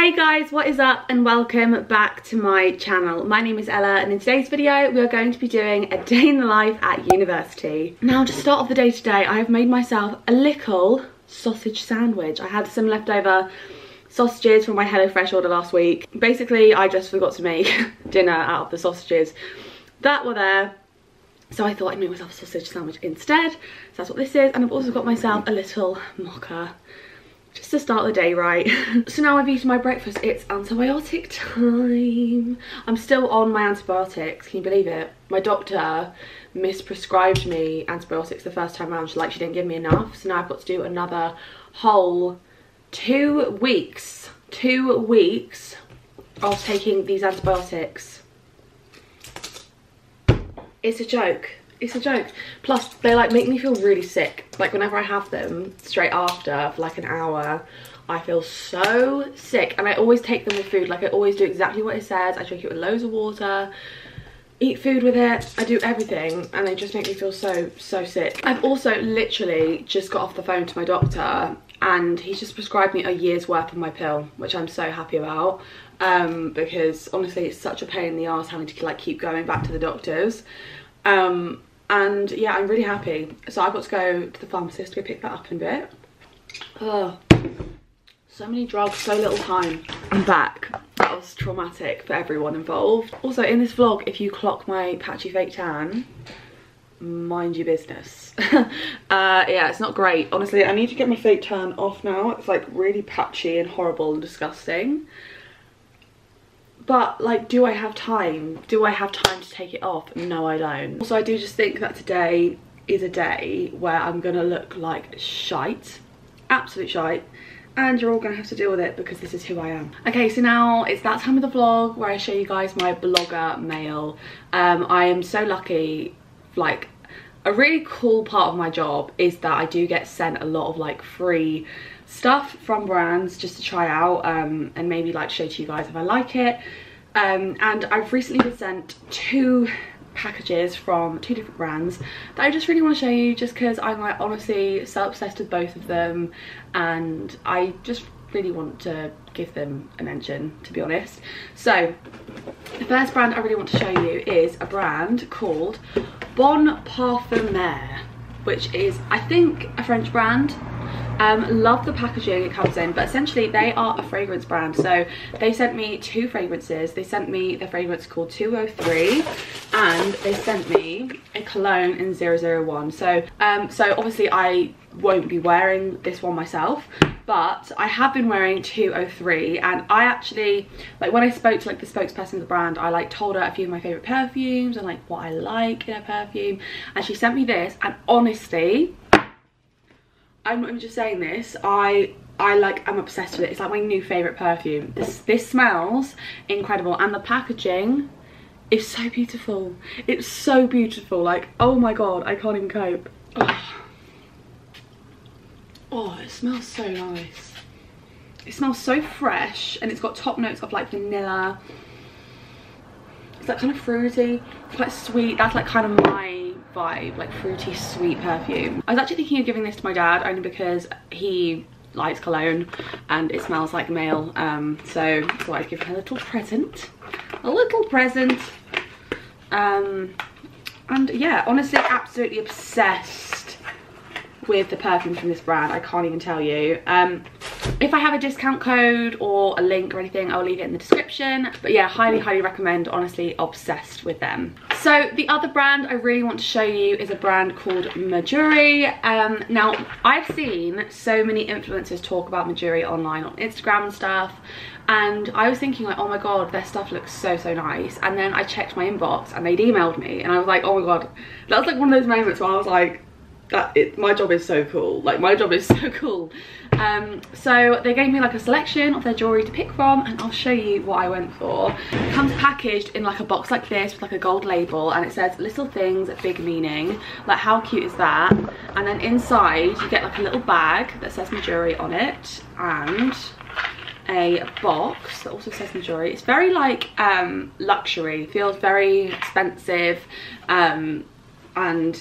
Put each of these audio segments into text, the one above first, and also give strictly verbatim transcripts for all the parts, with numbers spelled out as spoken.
Hey guys, what is up and welcome back to my channel. My name is Ella and in today's video we are going to be doing a day in the life at university. Now to start off the day today, I have made myself a little sausage sandwich. I had some leftover sausages from my HelloFresh order last week. Basically I just forgot to make dinner out of the sausages that were there. So I thought I'd make myself a sausage sandwich instead. So that's what this is, and I've also got myself a little mocha. Just to start the day right. So now I've eaten my breakfast, it's antibiotic time. I'm still on my antibiotics, can you believe it? My doctor misprescribed me antibiotics the first time around, she, like she didn't give me enough. So now I've got to do another whole two weeks, two weeks of taking these antibiotics. It's a joke. It's a joke. Plus, they like make me feel really sick. Like whenever I have them straight after for like an hour, I feel so sick. And I always take them with food. Like I always do exactly what it says. I drink it with loads of water, eat food with it. I do everything and they just make me feel so, so sick. I've also literally just got off the phone to my doctor and he's just prescribed me a year's worth of my pill, which I'm so happy about. Um, because honestly, it's such a pain in the arse having to like keep going back to the doctors. Um, And yeah, I'm really happy. So I've got to go to the pharmacist to go pick that up in a bit. Oh, so many drugs, so little time. I'm back. That was traumatic for everyone involved. Also in this vlog, if you clock my patchy fake tan, mind your business. uh, yeah, it's not great. Honestly, I need to get my fake tan off now. It's like really patchy and horrible and disgusting. But like, do I have time? Do I have time to take it off? No, I don't. Also, I do just think that today is a day where I'm gonna look like shite, absolute shite, and you're all gonna have to deal with it because this is who I am. Okay, so now it's that time of the vlog where I show you guys my blogger mail. Um, I am so lucky, like, a really cool part of my job is that I do get sent a lot of like free stuff from brands just to try out um and maybe like show to you guys if I like it, um and I've recently been sent two packages from two different brands that I just really want to show you just because I'm like honestly so obsessed with both of them and I just really want to give them a mention, to be honest. So the first brand I really want to show you is a brand called Bon Parfumeur, which is I think a French brand. Um, love the packaging it comes in, but essentially they are a fragrance brand. So they sent me two fragrances. They sent me the fragrance called two oh three and they sent me a cologne in zero zero one. So, um, so obviously I won't be wearing this one myself, but I have been wearing two oh three and I actually, like when I spoke to like the spokesperson of the brand, I like told her a few of my favourite perfumes and like what I like in a perfume, and she sent me this, and honestly, I'm not even just saying this, I I like I'm obsessed with it. It's like my new favourite perfume. This this smells incredible and the packaging is so beautiful. It's so beautiful. Like, oh my god, I can't even cope. Oh, oh it smells so nice. It smells so fresh and it's got top notes of like vanilla. It's like kind of fruity, quite sweet. That's like kind of my vibe, like fruity sweet perfume. I was actually thinking of giving this to my dad only because he likes cologne and it smells like male, um so I thought I'd give him a little present, a little present um and yeah, honestly absolutely obsessed with the perfume from this brand. I can't even tell you. um If I have a discount code or a link or anything, I'll leave it in the description. But yeah, highly, highly recommend. Honestly, obsessed with them. So the other brand I really want to show you is a brand called Mejuri. Um, now, I've seen so many influencers talk about Mejuri online on Instagram and stuff. And I was thinking like, oh my god, their stuff looks so, so nice. And then I checked my inbox and they'd emailed me. And I was like, oh my god. That was like one of those moments where I was like, that it, my job is so cool. Like, my job is so cool. Um, so they gave me like a selection of their jewellery to pick from, and I'll show you what I went for. It comes packaged in like a box like this with like a gold label, and it says little things, big meaning. Like, how cute is that? And then inside you get like a little bag that says Mejuri on it, and a box that also says Mejuri. It's very like um, luxury, feels very expensive, um, and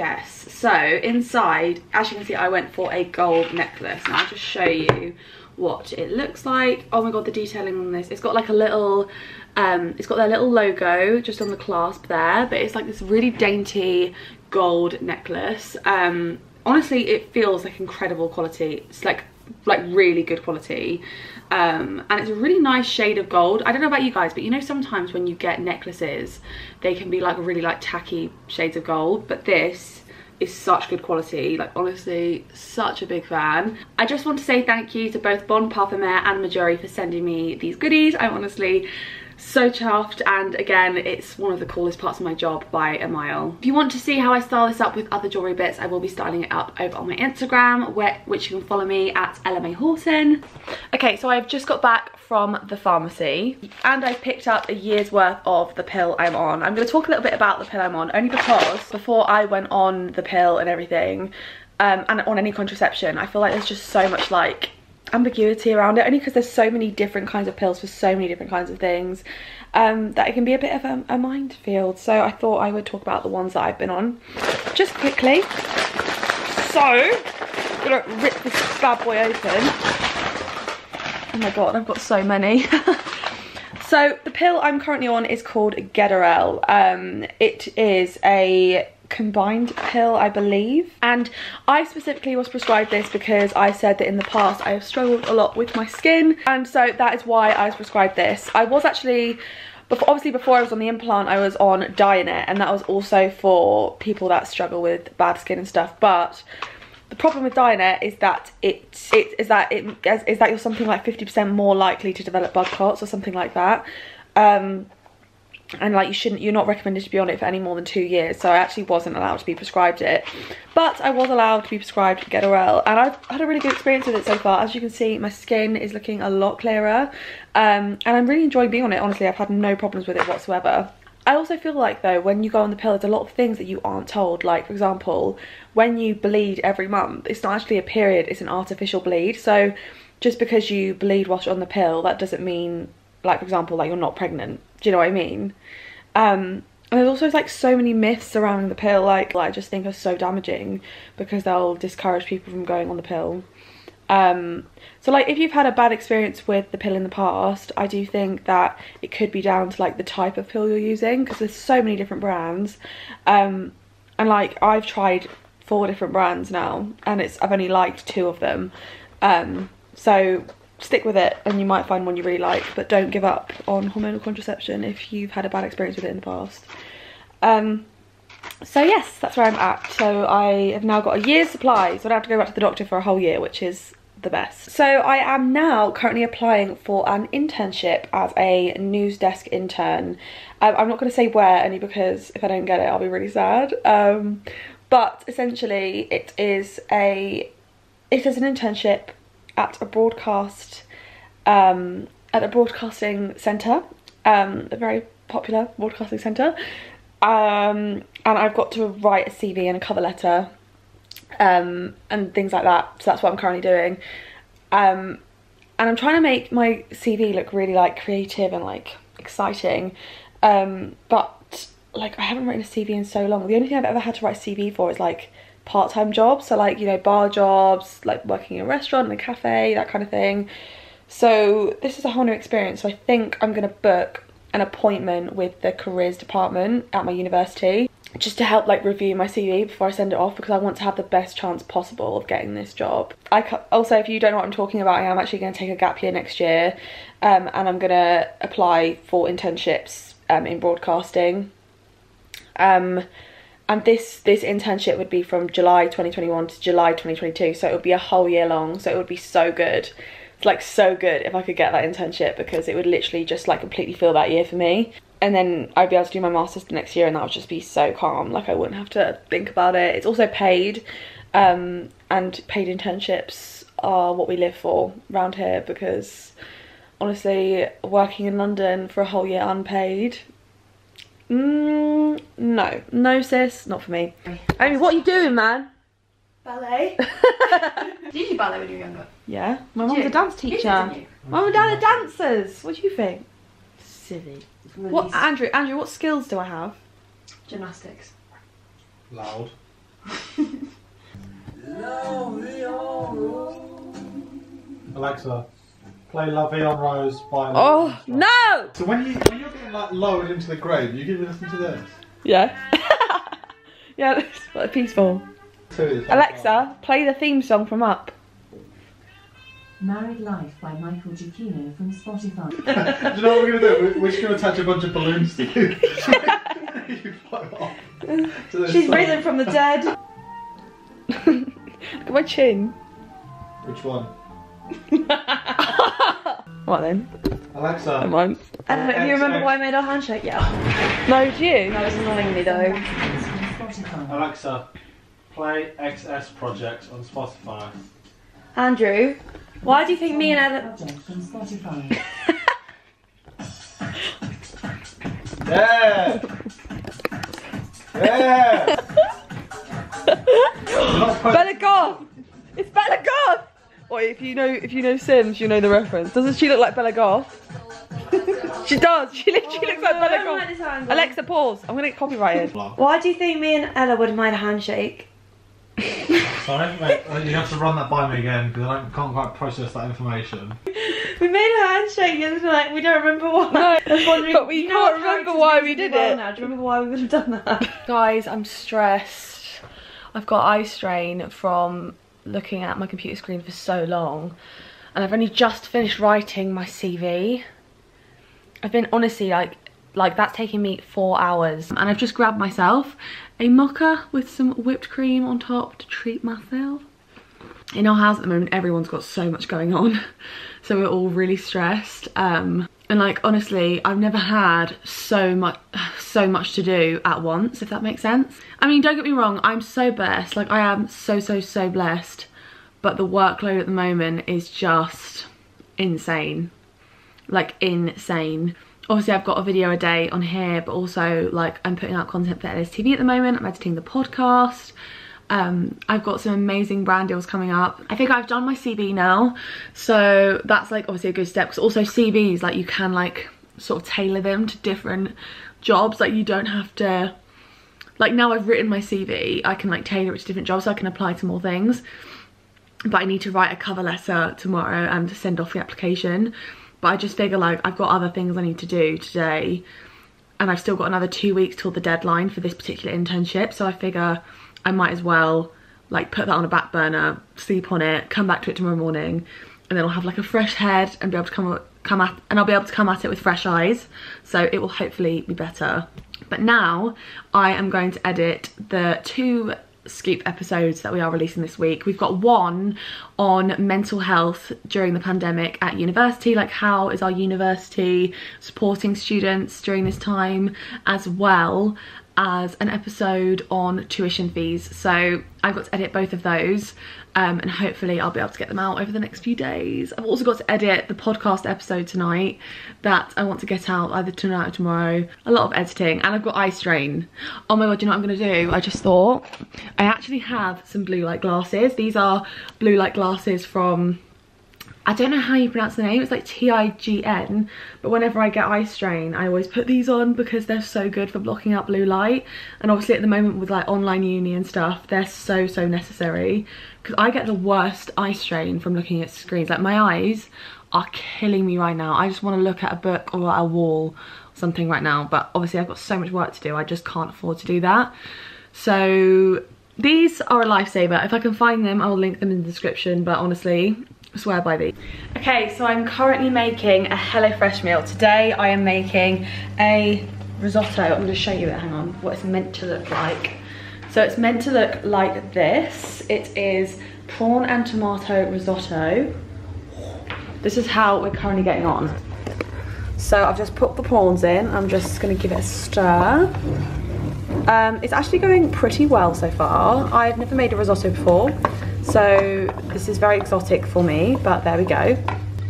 yes, so inside, as you can see, I went for a gold necklace, and I'll just show you what it looks like. Oh my god, the detailing on this. It's got like a little um it's got their little logo just on the clasp there, but it's like this really dainty gold necklace. Um honestly, it feels like incredible quality. It's like like really good quality, um and it's a really nice shade of gold. I don't know about you guys, but you know sometimes when you get necklaces they can be like really like tacky shades of gold, but this is such good quality. Like honestly, such a big fan. I just want to say thank you to both Bon Parfumeur and Mejuri for sending me these goodies. I'm honestly so chuffed, and again, it's one of the coolest parts of my job by a mile. If you want to see how I style this up with other jewellery bits, I will be styling it up over on my Instagram, where, which you can follow me at Ella May Houghton. Okay, so I've just got back from the pharmacy, and I picked up a year's worth of the pill I'm on. I'm going to talk a little bit about the pill I'm on, only because before I went on the pill and everything, um, and on any contraception, I feel like there's just so much like ambiguity around it, only because there's so many different kinds of pills for so many different kinds of things, um that it can be a bit of a, a minefield. So I thought I would talk about the ones that I've been on just quickly. So I'm gonna rip this bad boy open. Oh my god, I've got so many. So the pill I'm currently on is called Gedarel. Um it is a combined pill, I believe, and I specifically was prescribed this because I said that in the past I have struggled a lot with my skin, and so that is why I was prescribed this. I was actually, before, obviously before I was on the implant, I was on Dianette, and that was also for people that struggle with bad skin and stuff. But the problem with Dianette is that it, it is that it is that you're something like fifty percent more likely to develop blood clots or something like that. Um, and like you shouldn't you're not recommended to be on it for any more than two years, so I actually wasn't allowed to be prescribed it, but I was allowed to be prescribed Gedarel, and I've had a really good experience with it so far. As you can see, my skin is looking a lot clearer, um and I'm really enjoying being on it. Honestly, I've had no problems with it whatsoever. I also feel like though, when you go on the pill, there's a lot of things that you aren't told. Like for example, when you bleed every month, it's not actually a period, it's an artificial bleed. So just because you bleed whilst you're on the pill, that doesn't mean, like for example, like you're not pregnant. Do you know what I mean? Um, and there's also like so many myths surrounding the pill, like, like I just think are so damaging, because they'll discourage people from going on the pill. Um, so like if you've had a bad experience with the pill in the past, I do think that it could be down to like the type of pill you're using, because there's so many different brands. Um, and like I've tried four different brands now, and it's I've only liked two of them. Um, so stick with it and you might find one you really like, but don't give up on hormonal contraception if you've had a bad experience with it in the past. Um so yes, that's where I'm at. So I have now got a year's supply, so I don't have to go back to the doctor for a whole year, which is the best. So I am now currently applying for an internship as a news desk intern. um, I'm not going to say where, only because if I don't get it I'll be really sad, um but essentially it is a it is an internship at a broadcast, um, at a broadcasting centre, um, a very popular broadcasting centre, um, and I've got to write a C V and a cover letter, um, and things like that. So that's what I'm currently doing, um, and I'm trying to make my C V look really like creative and like exciting, um, but like I haven't written a C V in so long. The only thing I've ever had to write a C V for is like part-time jobs, so like, you know, bar jobs, like working in a restaurant and a cafe, that kind of thing. So this is a whole new experience. So I think I'm gonna book an appointment with the careers department at my university just to help like review my C V before I send it off, because I want to have the best chance possible of getting this job. I also, if you don't know what I'm talking about, I am actually going to take a gap year next year, um, and I'm gonna apply for internships um, in broadcasting. Um, And this this internship would be from July twenty twenty-one to July twenty twenty-two, so it would be a whole year long. So it would be so good. It's like so good if I could get that internship, because it would literally just like completely fill that year for me. And then I'd be able to do my masters the next year, and that would just be so calm. Like I wouldn't have to think about it. It's also paid, um, and paid internships are what we live for around here, because honestly, working in London for a whole year unpaid. Mm, no, no sis, not for me. Amy, what are you doing, man? Ballet. Did you ballet when you were younger? Yeah, my mum's a dance teacher. You? Mum and dad are dancers. What do you think? Silly. What, Andrew? Andrew, what skills do I have? Gymnastics. Loud. Alexa, play La Vie en Rose by... Oh, no! So when, you, when you're getting like lowered into the grave, you give me listen to this? Yeah. Yeah, it's peaceful. Seriously, Alexa, play the theme song from Up. Married Life by Michael Giacchino from Spotify. Do you know what we're going to do? We're, we're just going to attach a bunch of balloons to you. You fly off. To She's song. Risen from the dead. Look at my chin. Which one? What then? Alexa. I mind. Uh, do you remember why I made our handshake? Yeah. No, do you? That was annoying me though. Alexa, play X S Project on Spotify. Andrew, why do you think me and Ella... Yeah! Yeah! Better God! It's Bella Goth! Or if you know if you know Sims, you know the reference. Doesn't she look like Bella Goth? She does. She literally oh, looks like Bella Goth. Alexa, pause. I'm gonna get copyrighted. Why do you think me and Ella wouldn't mind a handshake? Sorry, wait. You have to run that by me again because I can't quite process that information. We made a handshake and like we don't remember why. No, but we can't remember why we did it. Now. Do you remember why we wouldn't have done that? Guys, I'm stressed. I've got eye strain from looking at my computer screen for so long, and I've only just finished writing my C V. I've been honestly like like that's taking me four hours, and I've just grabbed myself a mocha with some whipped cream on top to treat myself. In our house at the moment, everyone's got so much going on, so we're all really stressed, um and like honestly I've never had so much so much to do at once, if that makes sense. I mean, don't get me wrong, I'm so blessed, like I am so so so blessed, but the workload at the moment is just insane, like insane. Obviously I've got a video a day on here, but also like I'm putting out content for L S T V at the moment, I'm editing the podcast. Um, I've got some amazing brand deals coming up. I think I've done my C V now, so that's like obviously a good step, because also C Vs, like you can like sort of tailor them to different jobs. Like you don't have to, like now I've written my C V, I can like tailor it to different jobs so I can apply to more things. But I need to write a cover letter tomorrow and to send off the application. But I just figure like I've got other things I need to do today, and I've still got another two weeks till the deadline for this particular internship, so I figure I might as well like put that on a back burner, sleep on it, come back to it tomorrow morning, and then I'll have like a fresh head and be able to come come at and I'll be able to come at it with fresh eyes. So it will hopefully be better. But now I am going to edit the two scoop episodes that we are releasing this week. We've got one on mental health during the pandemic at university, like how is our university supporting students during this time, as well as an episode on tuition fees. So I've got to edit both of those, um, and hopefully I'll be able to get them out over the next few days. I've also got to edit the podcast episode tonight that I want to get out either tonight or tomorrow. A lot of editing, and I've got eye strain. Oh my God, do you know what I'm gonna do? I just thought, I actually have some blue light glasses. These are blue light glasses from, I don't know how you pronounce the name, it's like T I G N, but whenever I get eye strain I always put these on because they're so good for blocking out blue light, and obviously at the moment with like online uni and stuff they're so so necessary, because I get the worst eye strain from looking at screens. Like my eyes are killing me right now. I just want to look at a book or a wall or something right now, but obviously I've got so much work to do, I just can't afford to do that. So these are a lifesaver. If I can find them I'll link them in the description, but honestly swear by these. Okay, so I'm currently making a HelloFresh meal. Today I am making a risotto. I'm going to show you it, hang on, what it's meant to look like. So it's meant to look like this. It is prawn and tomato risotto. This is how we're currently getting on. So I've just put the prawns in. I'm just going to give it a stir. Um, it's actually going pretty well so far. I've never made a risotto before, so this is very exotic for me, but there we go.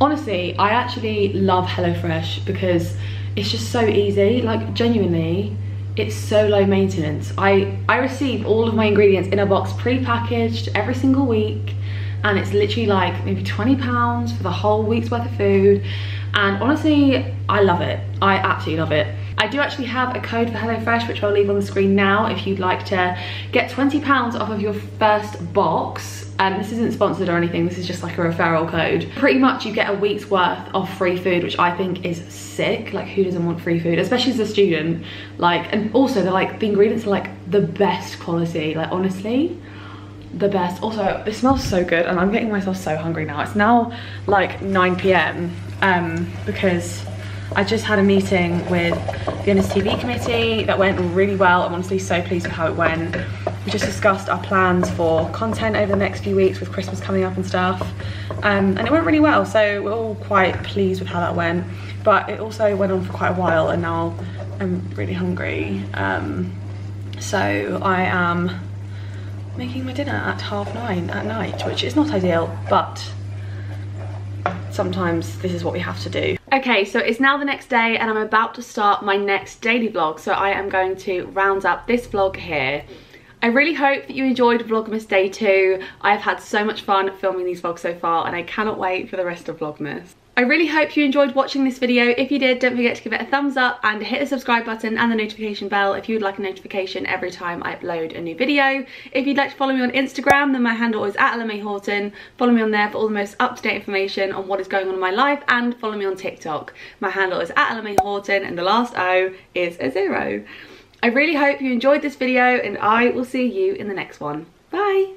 Honestly, I actually love HelloFresh because it's just so easy. Like genuinely, it's so low maintenance. I, I receive all of my ingredients in a box pre-packaged every single week, and it's literally like maybe twenty pounds for the whole week's worth of food. And honestly, I love it. I absolutely love it. I do actually have a code for HelloFresh, which I'll leave on the screen now if you'd like to get twenty pounds off of your first box and um, this isn't sponsored or anything, this is just like a referral code. Pretty much you get a week's worth of free food, which I think is sick. Like, who doesn't want free food, especially as a student? Like, and also they're like, the ingredients are like the best quality, like honestly the best. Also it smells so good and I'm getting myself so hungry now. It's now like nine p m um because I just had a meeting with the N S T V committee that went really well. I'm honestly so pleased with how it went. We just discussed our plans for content over the next few weeks with Christmas coming up and stuff, um, and it went really well, so we're all quite pleased with how that went. But it also went on for quite a while and now I'm really hungry, um, so I am making my dinner at half nine at night, which is not ideal, but sometimes this is what we have to do. Okay, so it's now the next day and I'm about to start my next daily vlog, so I am going to round up this vlog here. I really hope that you enjoyed Vlogmas Day two. I've had so much fun filming these vlogs so far and I cannot wait for the rest of Vlogmas. I really hope you enjoyed watching this video. If you did, don't forget to give it a thumbs up and hit the subscribe button and the notification bell if you would like a notification every time I upload a new video. If you'd like to follow me on Instagram, then my handle is at Ella May Houghton. Follow me on there for all the most up-to-date information on what is going on in my life, and follow me on TikTok. My handle is at Ella May Houghton and the last O is a zero. I really hope you enjoyed this video and I will see you in the next one. Bye!